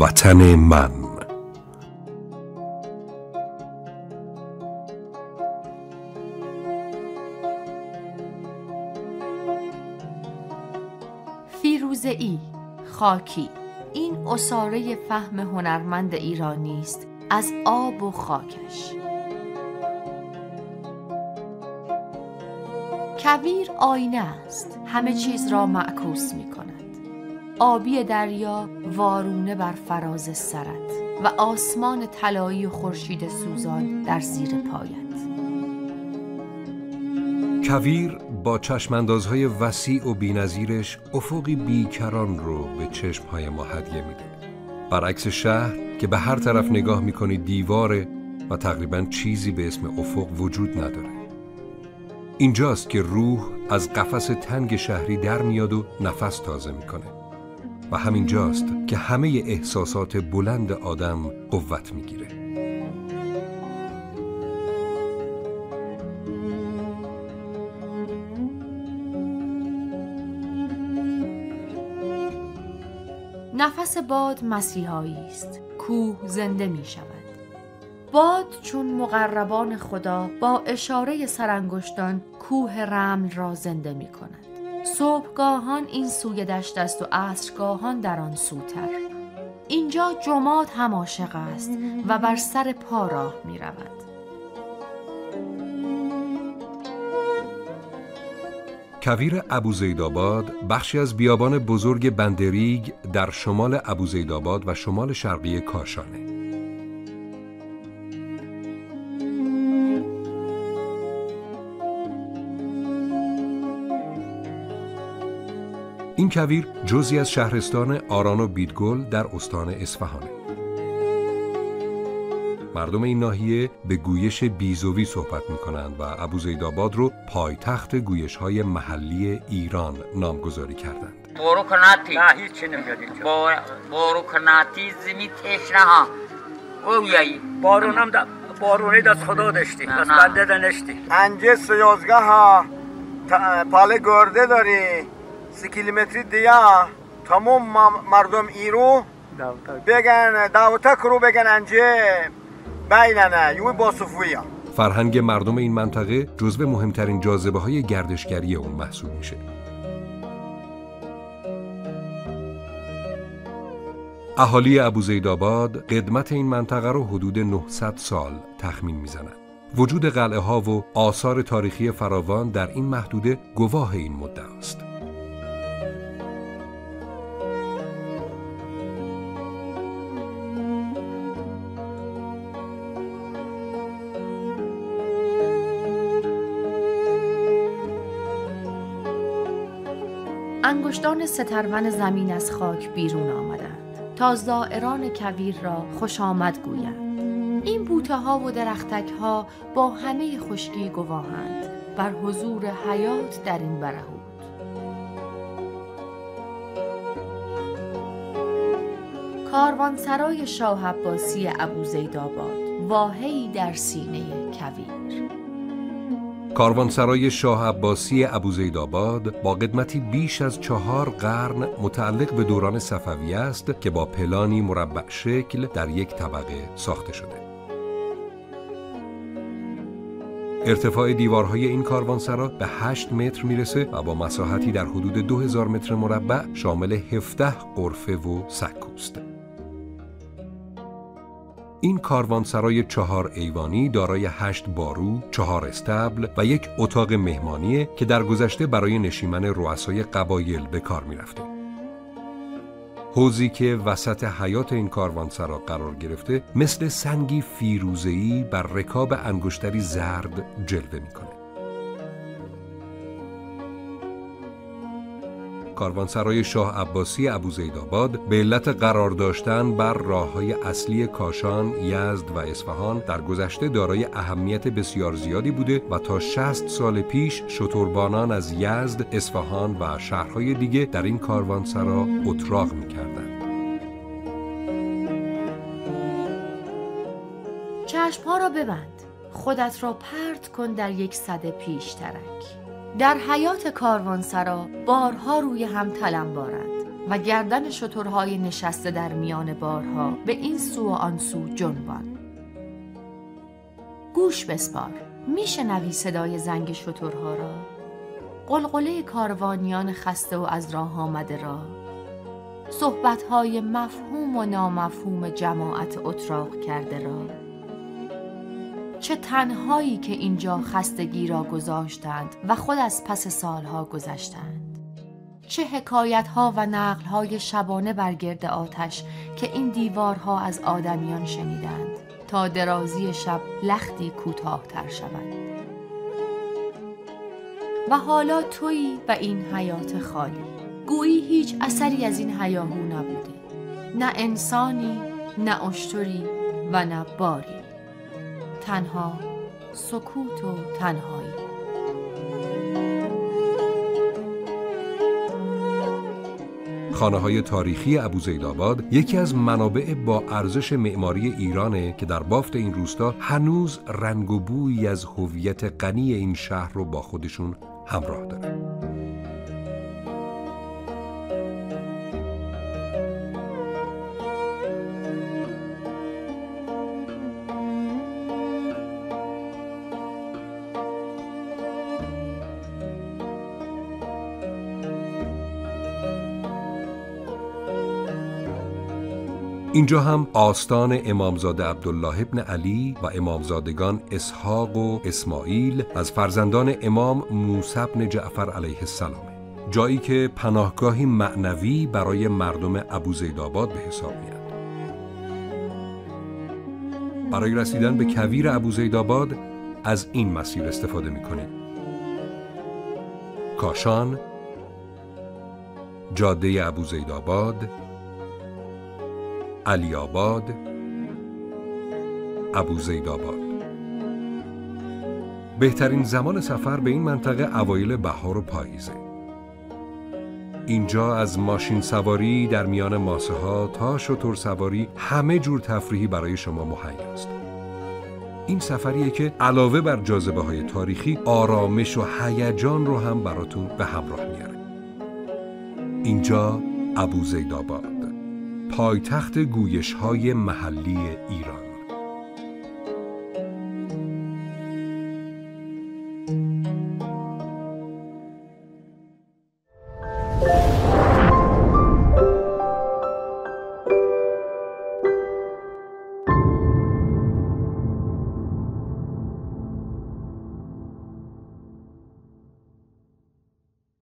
وطن من. فیروزه‌ای، خاکی، این عصاره فهم هنرمند ایرانی است از آب و خاکش. کویر آینه است، همه چیز را معکوس می کند. آبی دریا وارونه بر فراز سرت و آسمان طلایی خورشید سوزان در زیر پایت. کویر با چشماندازهای وسیع و بی‌نظیرش افقی بیکران رو به چشمهای ما هدیه میده. برعکس شهر که به هر طرف نگاه میکنی دیواره و تقریباً چیزی به اسم افق وجود نداره. اینجاست که روح از قفس تنگ شهری در میاد و نفس تازه میکنه و همینجاست که همه احساسات بلند آدم قوت میگیره. نفس باد مسیحایی است. کوه زنده می شود. باد چون مقربان خدا با اشاره سرانگشتان کوه رمل را زنده می کند. صبحگاهان این سوی دشت است و عصرگاهان در آن سوتر. اینجا جماد هم عاشق است و بر سر پا راه می رود. کویر ابوزیدآباد بخشی از بیابان بزرگ بندریگ در شمال ابوزیدآباد و شمال شرقی کاشانه. این کویر جزئی از شهرستان آران و بیدگل در استان اصفهانه. مردم این ناحیه به گویش بیزوی صحبت می‌کنند و ابوزیدآباد رو پایتخت گویش‌های محلی ایران نامگذاری کردند. بروکناتی نه هیچ چیزی نمی‌دونید. بروکناتی زمین تشنه ها. اویای بارونم دا بارونی دست خدا داشتی. دست بنده داشتی. انجه سیازگاه ها پاله گرده داری. 3 کیلومتری دیگه تمام مردم ایرو بگن داوتک رو بگن انجه بیننه یوی باصفویه. فرهنگ مردم این منطقه جزو مهمترین جاذبه های گردشگری اون محسوب میشه. اهالی ابوزیدآباد قدمت این منطقه رو حدود 900 سال تخمین میزنن. وجود قلعه ها و آثار تاریخی فراوان در این محدوده گواه این مدعا است. انگشتان سترون زمین از خاک بیرون آمدند تا زائران کویر را خوش آمد گویند. این بوته ها و درختک ها با همه خشکی گواهند بر حضور حیات در این برهوت. کاروانسرای شاه عباسی ابوزیدآباد، واحه‌ای در سینه کویر. کاروانسرای شاه عباسی ابوزیدآباد با قدمتی بیش از 4 قرن متعلق به دوران صفوی است که با پلانی مربع شکل در یک طبقه ساخته شده. ارتفاع دیوارهای این کاروانسرا به 8 متر میرسه و با مساحتی در حدود 2000 متر مربع شامل 17 غرفه و سکوست. این کاروانسرای 4 ایوانی دارای 8 بارو، 4 استبل و یک اتاق مهمانیه که در گذشته برای نشیمن رؤسای قبایل به کار میرفته. حوضی که وسط حیات این کاروانسرا قرار گرفته مثل سنگی فیروزه‌ای بر رکاب انگشتری زرد جلوه میکنه. کاروانسرای شاه عباسی ابوزیدآباد به علت قرار داشتن بر راه‌های اصلی کاشان، یزد و اصفهان در گذشته دارای اهمیت بسیار زیادی بوده و تا 60 سال پیش شتربانان از یزد، اصفهان و شهرهای دیگه در این کاروانسرا اتراق می‌کردند. چشم‌ها را ببند، خودت را پرت کن در یک سد پیشترک. در حیات کاروانسرا بارها روی هم تلمبارند و گردن شترهای نشسته در میان بارها به این سو و آن سو جنبان. گوش بسپار، میشنوی صدای زنگ شترها را، قلقله کاروانیان خسته و از راه آمده را، صحبت‌های مفهوم و نامفهوم جماعت اتراق کرده را. چه تنهایی که اینجا خستگی را گذاشتند و خود از پس سالها گذشتند. چه حکایت‌ها و نقل‌های شبانه برگرد آتش که این دیوارها از آدمیان شنیدند تا درازی شب لختی کوتاه‌تر شود. و حالا تویی و این حیات خالی، گویی هیچ اثری از این هیاهو نبوده، نه انسانی، نه اشتری و نه باری، تنها سکوت و تنهایی. خانه‌های تاریخی ابوزیدآباد یکی از منابع با ارزش معماری ایرانه که در بافت این روستا هنوز رنگ و بویی از هویت غنی این شهر رو با خودشون همراه داره. اینجا هم آستان امامزاده عبدالله ابن علی و امامزادگان اسحاق و اسماعیل از فرزندان امام موسی بن جعفر علیه السلام، جایی که پناهگاهی معنوی برای مردم ابوزیدآباد به حساب میاد. برای رسیدن به کویر ابوزیدآباد از این مسیر استفاده میکنیم: کاشان، جاده ابوزیدآباد، علی آباد، ابوزیدآباد. بهترین زمان سفر به این منطقه اوایل بهار و پاییزه. اینجا از ماشین سواری در میان ماسه ها تا شتر سواری همه جور تفریحی برای شما مهیا است. این سفریه که علاوه بر جاذبه های تاریخی، آرامش و هیجان رو هم براتون به همراه میاره. اینجا ابوزیدآباد، پایتخت گویش‌های محلی ایران.